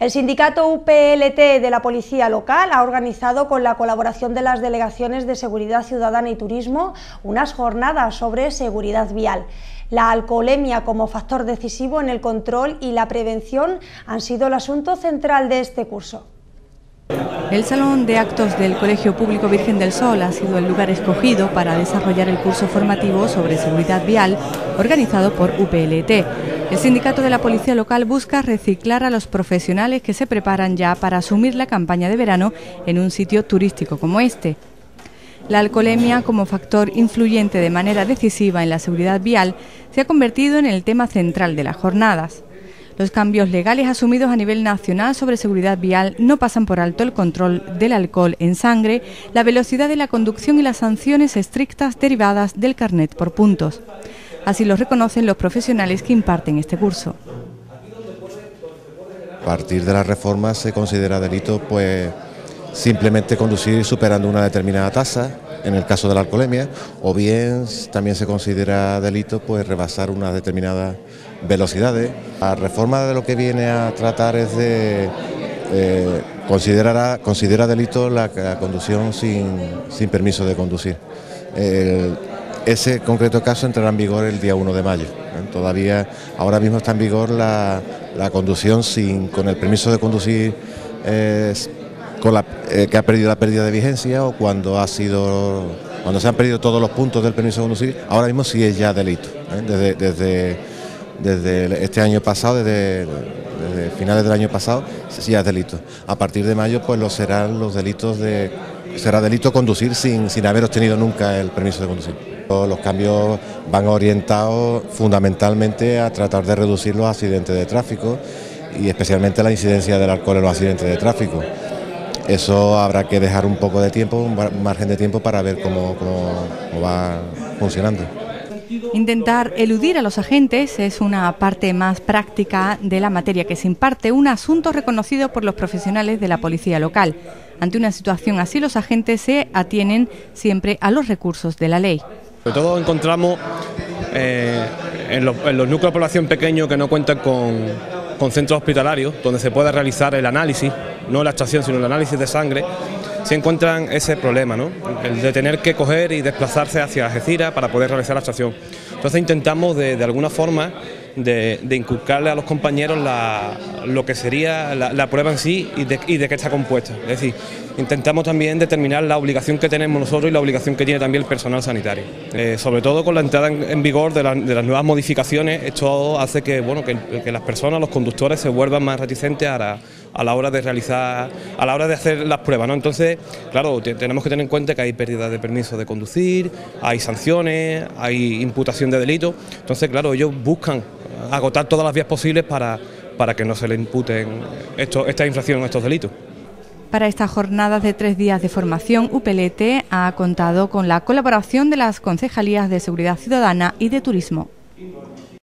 El sindicato UPLT de la Policía Local ha organizado, con la colaboración de las Delegaciones de Seguridad Ciudadana y Turismo, unas jornadas sobre seguridad vial. La alcoholemia como factor decisivo en el control y la prevención han sido el asunto central de este curso. El Salón de Actos del Colegio Público Virgen del Sol ha sido el lugar escogido para desarrollar el curso formativo sobre seguridad vial organizado por UPLT. El sindicato de la Policía Local busca reciclar a los profesionales que se preparan ya para asumir la campaña de verano en un sitio turístico como este. La alcoholemia como factor influyente de manera decisiva en la seguridad vial se ha convertido en el tema central de las jornadas. Los cambios legales asumidos a nivel nacional sobre seguridad vial no pasan por alto el control del alcohol en sangre, la velocidad de la conducción y las sanciones estrictas derivadas del carnet por puntos. Así los reconocen los profesionales que imparten este curso. A partir de las reformas se considera delito pues simplemente conducir superando una determinada tasa, en el caso de la alcoholemia, o bien también se considera delito pues rebasar unas determinadas velocidades. La reforma de lo que viene a tratar es de considera delito la conducción sin permiso de conducir. Ese concreto caso entrará en vigor el día 1 de mayo. Todavía ahora mismo está en vigor la conducción con el permiso de conducir que ha perdido la pérdida de vigencia, o cuando se han perdido todos los puntos del permiso de conducir. Ahora mismo sí es ya delito. Desde este año pasado, desde finales del año pasado, sí ya es delito. A partir de mayo pues será delito conducir sin haber obtenido nunca el permiso de conducir. Los cambios van orientados fundamentalmente a tratar de reducir los accidentes de tráfico y especialmente la incidencia del alcohol en los accidentes de tráfico. Eso habrá que dejar un poco de tiempo, un margen de tiempo, para ver cómo va funcionando. Intentar eludir a los agentes es una parte más práctica de la materia que se imparte, un asunto reconocido por los profesionales de la Policía Local. Ante una situación así, los agentes se atienen siempre a los recursos de la ley. Sobre todo encontramos en los núcleos de población pequeños que no cuentan con centros hospitalarios, donde se pueda realizar el análisis, no la extracción, sino el análisis de sangre, se encuentran ese problema, ¿no? El de tener que coger y desplazarse hacia Algeciras para poder realizar la extracción. Entonces intentamos de alguna forma de inculcarle a los compañeros lo que sería la prueba en sí y de qué está compuesta. Es decir, intentamos también determinar la obligación que tenemos nosotros y la obligación que tiene también el personal sanitario. Sobre todo con la entrada en vigor de las nuevas modificaciones, esto hace que las personas, los conductores, se vuelvan más reticentes a la hora de realizar, a la hora de hacer las pruebas, ¿no? Entonces, claro, tenemos que tener en cuenta que hay pérdida de permiso de conducir, hay sanciones, hay imputación de delitos. Entonces, claro, ellos buscan agotar todas las vías posibles para que no se le imputen esta infracción o estos delitos. Para estas jornadas de 3 días de formación, UPLT ha contado con la colaboración de las Concejalías de Seguridad Ciudadana y de Turismo.